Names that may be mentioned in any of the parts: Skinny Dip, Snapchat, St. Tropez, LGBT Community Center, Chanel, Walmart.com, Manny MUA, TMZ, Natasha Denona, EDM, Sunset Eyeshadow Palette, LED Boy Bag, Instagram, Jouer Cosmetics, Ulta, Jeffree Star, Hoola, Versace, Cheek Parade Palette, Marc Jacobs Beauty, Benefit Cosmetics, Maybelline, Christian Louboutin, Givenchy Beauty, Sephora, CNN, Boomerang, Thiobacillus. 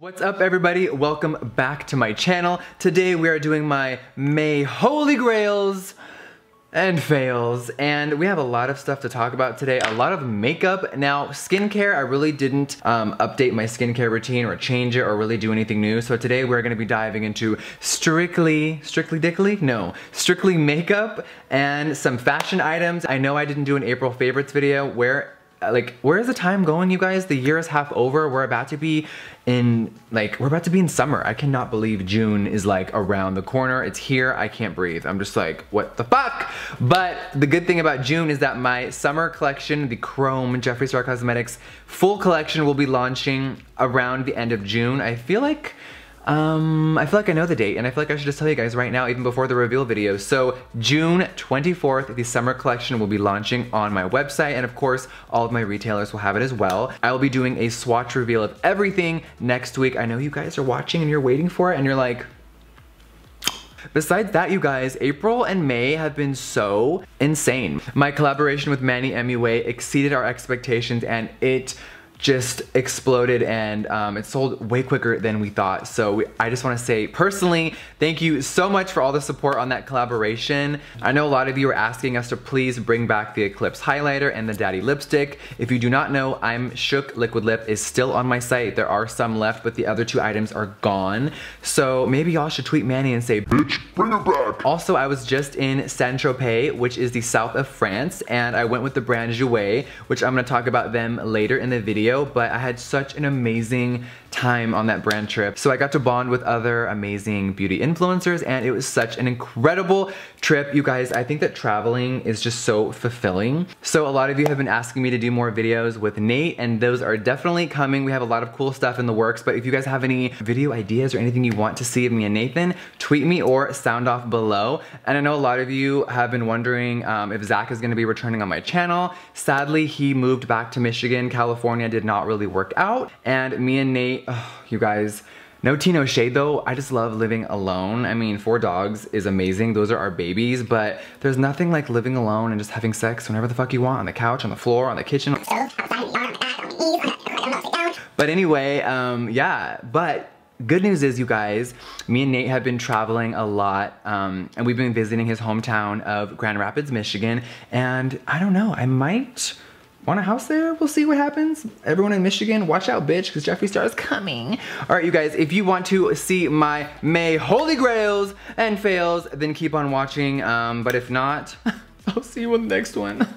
What's up everybody, welcome back to my channel. Today we are doing my May Holy Grails and fails, and we have a lot of stuff to talk about today, a lot of makeup. Now skincare, I really didn't update my skincare routine or change it or really do anything new, so today we're gonna be diving into strictly makeup and some fashion items. I know I didn't do an April favorites video. Where is the time going, you guys? The year is half over. We're about to be in, we're about to be in summer. I cannot believe June is, around the corner. It's here. I can't breathe. I'm just like, what the fuck? But the good thing about June is that my summer collection, the Chrome Jeffree Star Cosmetics full collection, will be launching around the end of June. I feel like I know the date, and I feel like I should just tell you guys right now, even before the reveal video. So June 24th, the summer collection will be launching on my website, and of course, all of my retailers will have it as well. I will be doing a swatch reveal of everything next week. I know you guys are watching and you're waiting for it, and you're like... Besides that, you guys, April and May have been so insane. My collaboration with Manny MUA exceeded our expectations, and it just exploded, and it sold way quicker than we thought. So I just wanna say personally, thank you so much for all the support on that collaboration. I know a lot of you are asking us to please bring back the Eclipse highlighter and the Daddy lipstick. If you do not know, I'm Shook liquid lip is still on my site. There are some left, but the other two items are gone. So maybe y'all should tweet Manny and say, bitch, bring it back. Also, I was just in St. Tropez, which is the south of France, and I went with the brand Jouer, which I'm gonna talk about them later in the video. But I had such an amazing time on that brand trip. So I got to bond with other amazing beauty influencers, and it was such an incredible trip. You guys, I think that traveling is just so fulfilling. So a lot of you have been asking me to do more videos with Nate, and those are definitely coming. We have a lot of cool stuff in the works, but if you guys have any video ideas or anything you want to see of me and Nathan, tweet me or sound off below. And I know a lot of you have been wondering if Zach is gonna be returning on my channel. Sadly, he moved back to Michigan. California did not really work out, and me and Nate, you guys, no tea, no shade though, I just love living alone. I mean, 4 dogs is amazing, those are our babies, but there's nothing like living alone and just having sex whenever the fuck you want, on the couch, on the floor, on the kitchen. But anyway, yeah, but good news is, you guys, me and Nate have been traveling a lot, and we've been visiting his hometown of Grand Rapids, Michigan, and I don't know, I might want a house there? We'll see what happens. Everyone in Michigan, watch out, bitch, because Jeffree Star is coming. All right, you guys, if you want to see my May Holy Grails and fails, then keep on watching, but if not, I'll see you in the next one.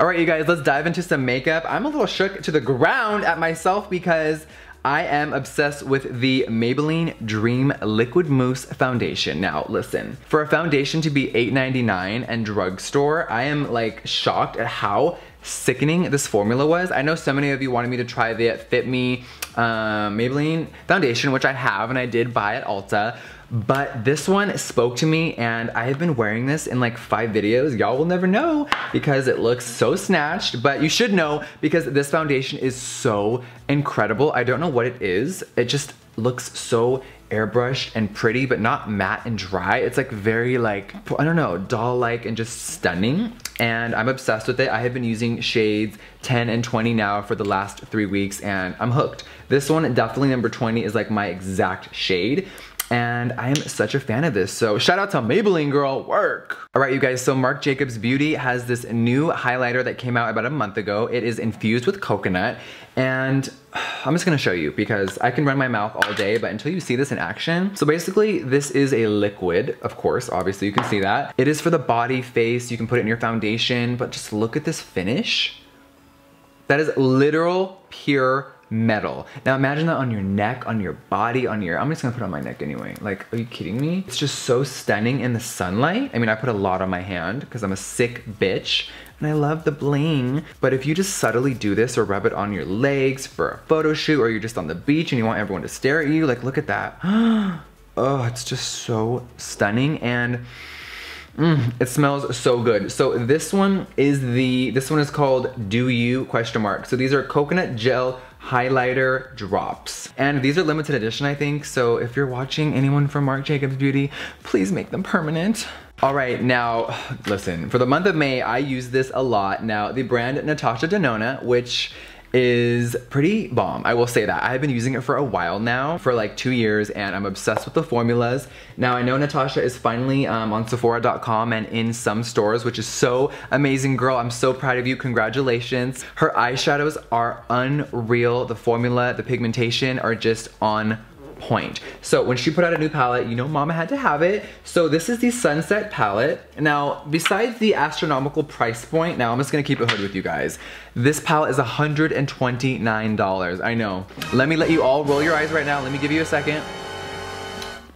All right, you guys, let's dive into some makeup. I'm a little shook to the ground at myself because I am obsessed with the Maybelline Dream Liquid Mousse Foundation. Now, listen, for a foundation to be $8.99 and drugstore, I am shocked at how sickening this formula was. I know so many of you wanted me to try the Fit Me Maybelline foundation, which I have, and I did buy at Ulta, but this one spoke to me, and I have been wearing this in 5 videos. Y'all will never know because it looks so snatched, but you should know because this foundation is so incredible. I don't know what it is. It just looks so airbrushed and pretty, but not matte and dry. It's very I don't know, doll-like and just stunning. And I'm obsessed with it. I have been using shades 10 and 20 now for the last 3 weeks, and I'm hooked. This one, definitely number 20, is my exact shade. And I am such a fan of this, so shout out to Maybelline, girl, work. All right, you guys, so Marc Jacobs Beauty has this new highlighter that came out about a month ago. It is infused with coconut, and I'm just gonna show you because I can run my mouth all day, but until you see this in action. So basically, this is a liquid, of course, obviously you can see that. It is for the body, face, you can put it in your foundation, but just look at this finish. That is literal, pure metal. Now imagine that on your neck, on your body, on your... I'm just gonna put it on my neck anyway. Are you kidding me? It's just so stunning in the sunlight. I mean, I put a lot on my hand because I'm a sick bitch, and I love the bling. But if you just subtly do this or rub it on your legs for a photo shoot, or you're just on the beach and you want everyone to stare at you, look at that. Oh, it's just so stunning, and it smells so good. So this one is called Do You ? So these are coconut gel highlighter drops, and these are limited edition, I think. So if you're watching, anyone from Marc Jacobs Beauty, please make them permanent. All right, now listen, for the month of May, I use this a lot. Now the brand Natasha Denona, which is pretty bomb. I will say that. I have been using it for a while now, for like 2 years, and I'm obsessed with the formulas. Now I know Natasha is finally on Sephora.com and in some stores, which is so amazing, girl. I'm so proud of you. Congratulations. Her eyeshadows are unreal. The formula, the pigmentation are just on point. So when she put out a new palette, you know mama had to have it. So this is the Sunset palette. Now, besides the astronomical price point, now I'm just gonna keep it hood with you guys. This palette is $129. I know. Let me let you all roll your eyes right now. Let me give you a second.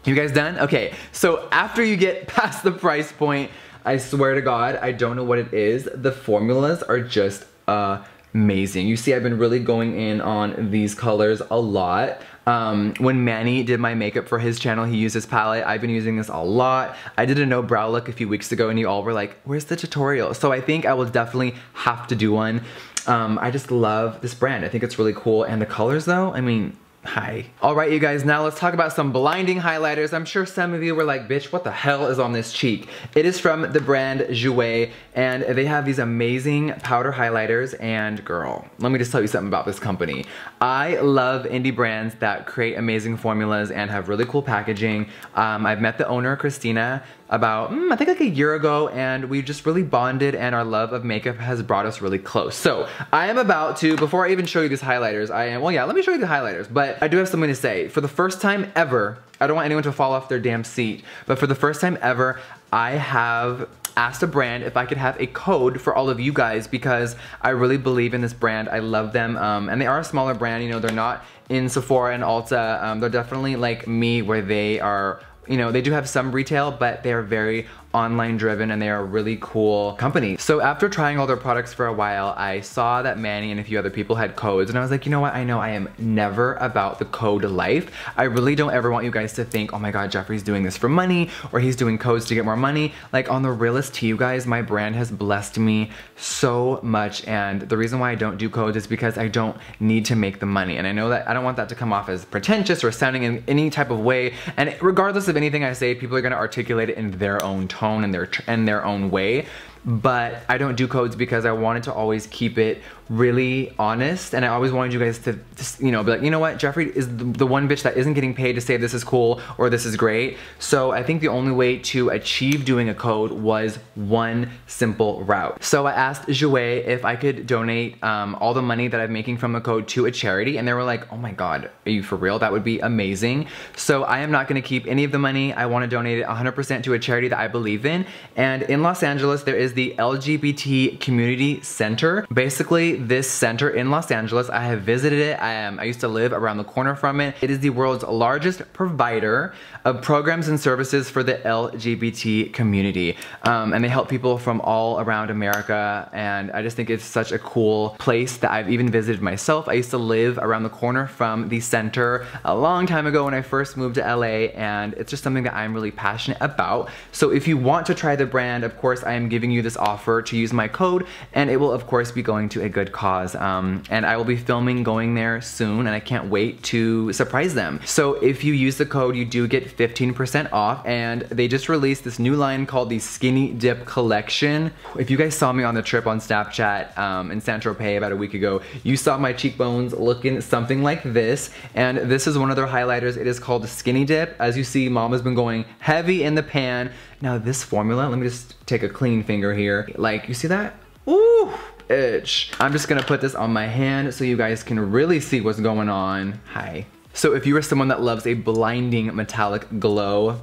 You guys done? Okay, so after you get past the price point, I swear to God, I don't know what it is. The formulas are just amazing. You see, I've been really going in on these colors a lot. When Manny did my makeup for his channel, he used this palette. I've been using this a lot. I did a no brow look a few weeks ago and you all were like, where's the tutorial? So I think I will definitely have to do one. I just love this brand. I think it's really cool. And the colors though, I mean, hi. Alright you guys, now let's talk about some blinding highlighters. I'm sure some of you were like, bitch, what the hell is on this cheek? It is from the brand Jouer, and they have these amazing powder highlighters, and girl, let me just tell you something about this company. I love indie brands that create amazing formulas and have really cool packaging. I've met the owner, Christina, about, I think like a year ago, and we just really bonded, and our love of makeup has brought us really close. So I am about to, before I even show you these highlighters, let me show you the highlighters, but I do have something to say. For the first time ever, I don't want anyone to fall off their damn seat, but for the first time ever, I have asked a brand if I could have a code for all of you guys because I really believe in this brand. I love them, and they are a smaller brand, you know, they're not in Sephora and Ulta. They're definitely like me where they are, you know, they do have some retail, but they are very online driven and they are a really cool company. So after trying all their products for a while, I saw that Manny and a few other people had codes and I was like, you know what, I know I am never about the code life. I really don't ever want you guys to think, oh my God, Jeffree's doing this for money or he's doing codes to get more money. Like on the realest to you guys, my brand has blessed me so much, and the reason why I don't do codes is because I don't need to make the money, and I know that I don't want that to come off as pretentious or sounding in any type of way, and regardless of anything I say, people are gonna articulate it in their own tone and their own way, but I don't do codes because I wanted to always keep it really honest, and I always wanted you guys to just, you know, be like, you know what, Jeffree is the one bitch that isn't getting paid to say this is cool or this is great. So I think the only way to achieve doing a code was one simple route. So I asked Jouer if I could donate all the money that I'm making from a code to a charity, and they were like, oh my God, are you for real? That would be amazing. So I am not gonna keep any of the money. I wanna donate it 100% to a charity that I believe in, and in Los Angeles, there is the LGBT Community Center. Basically, this center in Los Angeles, I have visited it. I used to live around the corner from it. It is the world's largest provider of programs and services for the LGBT community. And they help people from all around America. And I just think it's such a cool place that I've even visited myself. I used to live around the corner from the center a long time ago when I first moved to LA. And it's just something that I'm really passionate about. So if you want to try the brand, of course, I am giving you this offer to use my code, and it will of course be going to a good cause, and I will be filming going there soon, and I can't wait to surprise them. So if you use the code, you do get 15% off, and they just released this new line called the Skinny Dip collection. If you guys saw me on the trip on Snapchat in St. Tropez about a week ago, you saw my cheekbones looking something like this, and this is one of their highlighters. It is called the Skinny Dip. As you see, mama's been going heavy in the pan. Now this formula, let me just take a clean finger here. Like, you see that? Ooh! Itch. I'm just gonna put this on my hand so you guys can really see what's going on. Hi. So if you are someone that loves a blinding metallic glow,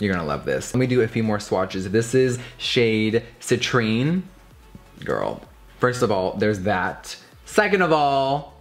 you're gonna love this. Let me do a few more swatches. This is shade Citrine. Girl, first of all, there's that. Second of all,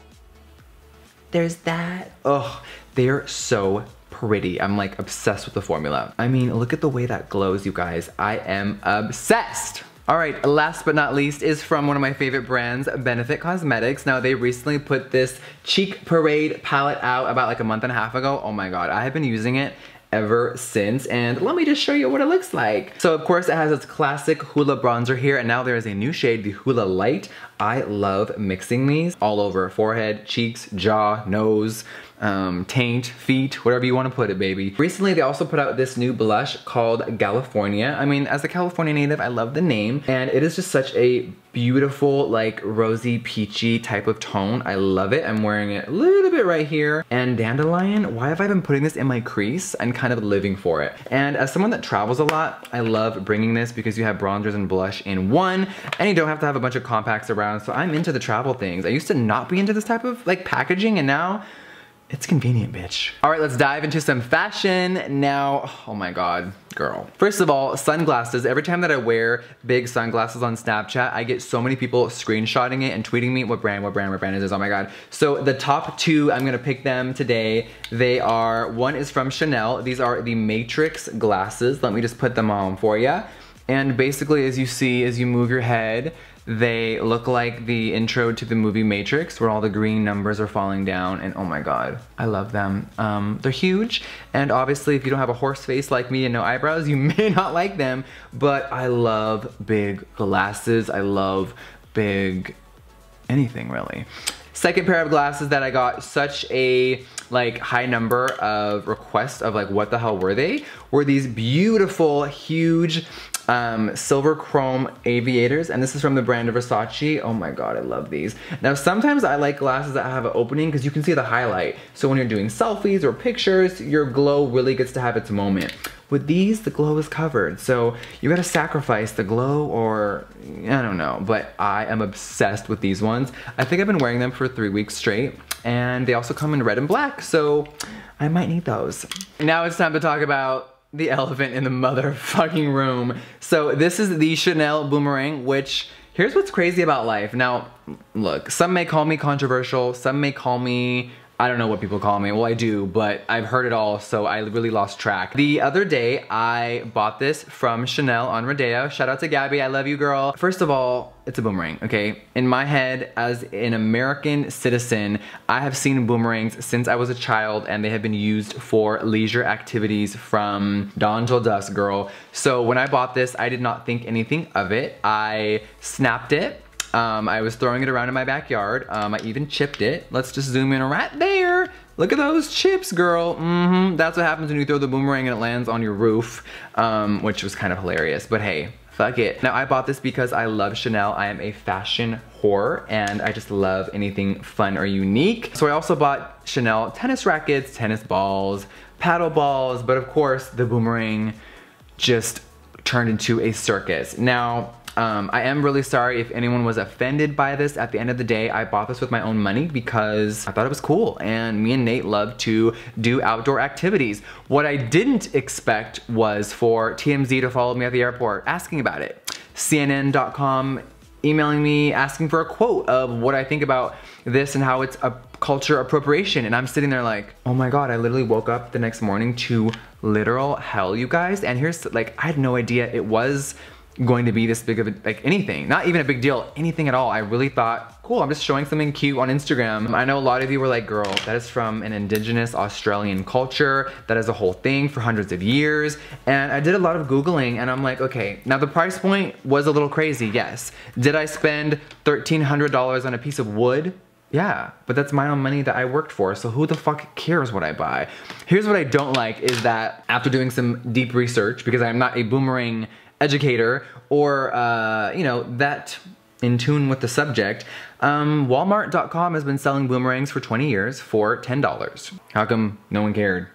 there's that. Oh, they are so pretty. I'm like obsessed with the formula. I mean, look at the way that glows, you guys. I am obsessed. All right, last but not least is from one of my favorite brands, Benefit Cosmetics. Now, they recently put this Cheek Parade palette out about like a month and a half ago. Oh my God, I have been using it ever since, and let me just show you what it looks like. So of course it has its classic Hoola bronzer here, and now there is a new shade, the Hoola Light. I love mixing these all over forehead, cheeks, jaw, nose, taint, feet, whatever you want to put it, baby. Recently, they also put out this new blush called California. I mean, as a California native, I love the name, and it is just such a beautiful, like, rosy, peachy type of tone. I love it. I'm wearing it a little bit right here. And Dandelion, why have I been putting this in my crease? I'm kind of living for it. And as someone that travels a lot, I love bringing this because you have bronzers and blush in one, and you don't have to have a bunch of compacts around, so I'm into the travel things. I used to not be into this type of, like, packaging, and now it's convenient, bitch. All right, let's dive into some fashion now. Oh my God, girl. First of all, sunglasses. Every time that I wear big sunglasses on Snapchat, I get so many people screenshotting it and tweeting me, what brand is this? Oh my God. So the top two, I'm gonna pick them today. They are, one is from Chanel. These are the Matrix glasses. Let me just put them on for you. And basically, as you see, as you move your head, they look like the intro to the movie Matrix, where all the green numbers are falling down, and oh my God, I love them. They're huge, and obviously if you don't have a horse face like me and no eyebrows, you may not like them, but I love big glasses. I love big anything, really. Second pair of glasses that I got, such a like high number of requests of like what the hell were they, were these beautiful, huge, silver chrome aviators, and this is from the brand of Versace. Oh my God, I love these. Now sometimes I like glasses that have an opening because you can see the highlight. So when you're doing selfies or pictures, your glow really gets to have its moment. With these, the glow is covered, so you gotta sacrifice the glow, or I don't know, but I am obsessed with these ones. I think I've been wearing them for 3 weeks straight, and they also come in red and black, so I might need those. Now it's time to talk about the elephant in the motherfucking room. So this is the Chanel Boomerang, which, here's what's crazy about life. Now, look, some may call me controversial, some may call me, I don't know what people call me. Well, I do, but I've heard it all, so I really lost track. The other day, I bought this from Chanel on Rodeo. Shout out to Gabby, I love you, girl. First of all, it's a boomerang, okay? In my head, as an American citizen, I have seen boomerangs since I was a child, and they have been used for leisure activities from dawn till dusk, girl. So when I bought this, I did not think anything of it. I snapped it. I was throwing it around in my backyard. I even chipped it. Let's just zoom in right there. Look at those chips, girl. That's what happens when you throw the boomerang and it lands on your roof, which was kind of hilarious, but hey, fuck it. Now I bought this because I love Chanel. I am a fashion whore, and I just love anything fun or unique. So I also bought Chanel tennis rackets, tennis balls, paddle balls, but of course the boomerang just turned into a circus. Now, I am really sorry if anyone was offended by this. At the end of the day, I bought this with my own money because I thought it was cool, and me and Nate love to do outdoor activities. What I didn't expect was for TMZ to follow me at the airport asking about it. CNN.com emailing me asking for a quote of what I think about this and how it's a culture appropriation, and I'm sitting there like, oh my God, I literally woke up the next morning to literal hell, you guys. And here's, like, I had no idea it was going to be this big of a, like, anything. Not even a big deal, anything at all. I really thought, cool, I'm just showing something cute on Instagram. I know a lot of you were like, girl, that is from an indigenous Australian culture. That is a whole thing for hundreds of years. And I did a lot of Googling, and I'm like, okay, now the price point was a little crazy, yes. Did I spend $1,300 on a piece of wood? Yeah, but that's my own money that I worked for, so who the fuck cares what I buy? Here's what I don't like is that after doing some deep research, because I'm not a boomerang educator or, you know, that in tune with the subject, Walmart.com has been selling boomerangs for 20 years for $10. How come no one cared?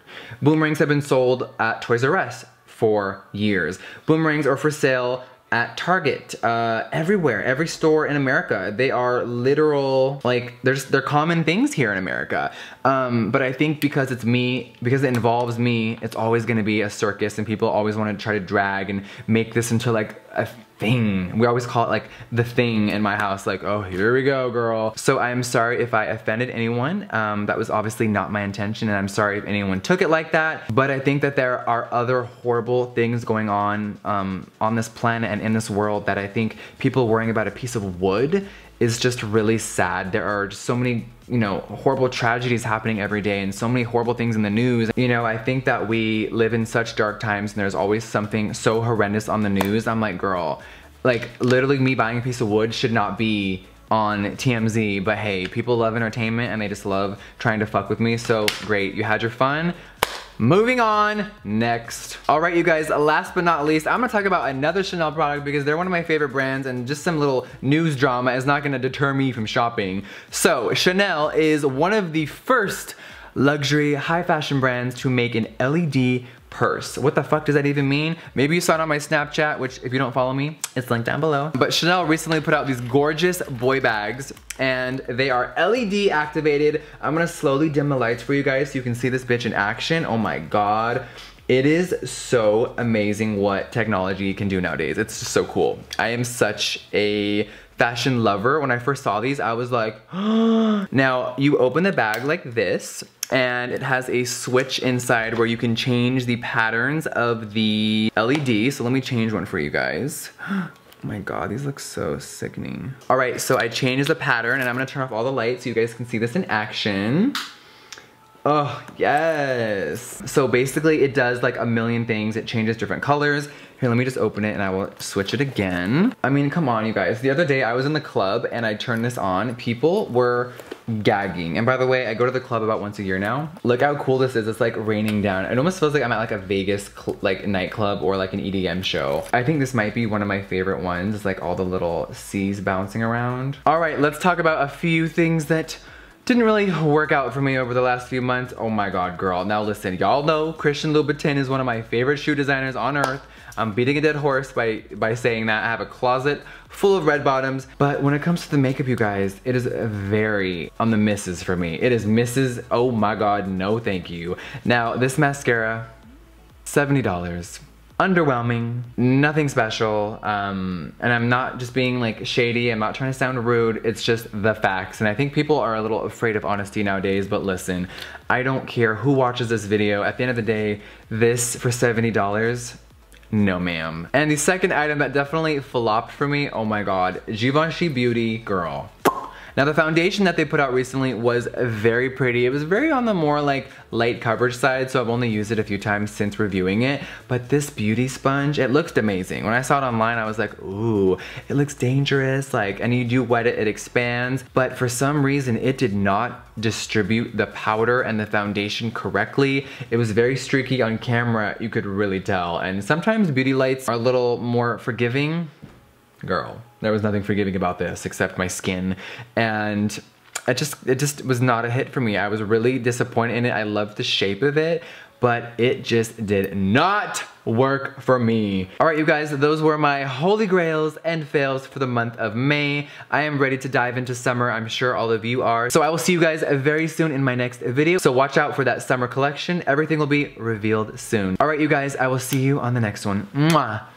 Boomerangs have been sold at Toys R Us for years. Boomerangs are for sale at Target, everywhere, every store in America. They are literal, like, they're common things here in America. But I think because it's me, because it involves me, it's always gonna be a circus, and people always wanna try to drag and make this into like a thing. We always call it like the thing in my house, like, oh, here we go, girl. So I'm sorry if I offended anyone. That was obviously not my intention, and I'm sorry if anyone took it like that. But I think that there are other horrible things going on this planet and in this world, that I think people worrying about a piece of wood is just really sad. There are just so many, you know, horrible tragedies happening every day, and so many horrible things in the news. You know, I think that we live in such dark times, and there's always something so horrendous on the news. I'm like, girl, like, literally me buying a piece of wood should not be on TMZ, but hey, people love entertainment and they just love trying to fuck with me, so great, you had your fun. Moving on, next. All right, you guys, last but not least, I'm gonna talk about another Chanel product because they're one of my favorite brands, and just some little news drama is not gonna deter me from shopping. So, Chanel is one of the first luxury high fashion brands to make an LED purse. What the fuck does that even mean? Maybe you saw it on my Snapchat, which if you don't follow me, it's linked down below. But Chanel recently put out these gorgeous boy bags, and they are LED activated. I'm gonna slowly dim the lights for you guys so you can see this bitch in action. Oh my god. It is so amazing what technology can do nowadays. It's just so cool. I am such a fashion lover. When I first saw these, I was like, oh. Now you open the bag like this, and it has a switch inside where you can change the patterns of the LED. So let me change one for you guys. Oh my god, these look so sickening. All right, so I changed the pattern, and I'm gonna turn off all the lights so you guys can see this in action. Oh, yes. So basically it does like a million things. It changes different colors. Here, let me just open it and I will switch it again. I mean, come on, you guys. The other day I was in the club and I turned this on. People were gagging. And by the way, I go to the club about once a year now. Look how cool this is. It's like raining down. It almost feels like I'm at like a Vegas like nightclub or like an EDM show. I think this might be one of my favorite ones. It's like all the little C's bouncing around. All right, let's talk about a few things that didn't really work out for me over the last few months. Oh my god, girl. Now listen, y'all know Christian Louboutin is one of my favorite shoe designers on earth. I'm beating a dead horse by saying that. I have a closet full of red bottoms. But when it comes to the makeup, you guys, it is very on the misses for me. It is misses, oh my god, no thank you. Now, this mascara, $70. Underwhelming, nothing special, and I'm not just being like shady, I'm not trying to sound rude, it's just the facts. And I think people are a little afraid of honesty nowadays, but listen, I don't care who watches this video. At the end of the day, this for $70, no ma'am. And the second item that definitely flopped for me, oh my god, Givenchy Beauty, girl. Now the foundation that they put out recently was very pretty. It was very on the more like light coverage side, so I've only used it a few times since reviewing it. But this beauty sponge, it looked amazing. When I saw it online, I was like, ooh, it looks dangerous. Like, and you do wet it, it expands. But for some reason, it did not distribute the powder and the foundation correctly. It was very streaky on camera, you could really tell. And sometimes beauty lights are a little more forgiving. Girl, there was nothing forgiving about this except my skin, and it just was not a hit for me. I was really disappointed in it. I loved the shape of it, but it just did not work for me. All right, you guys, those were my holy grails and fails for the month of May. I am ready to dive into summer. I'm sure all of you are. So I will see you guys very soon in my next video. So watch out for that summer collection. Everything will be revealed soon. All right, you guys, I will see you on the next one. Mwah.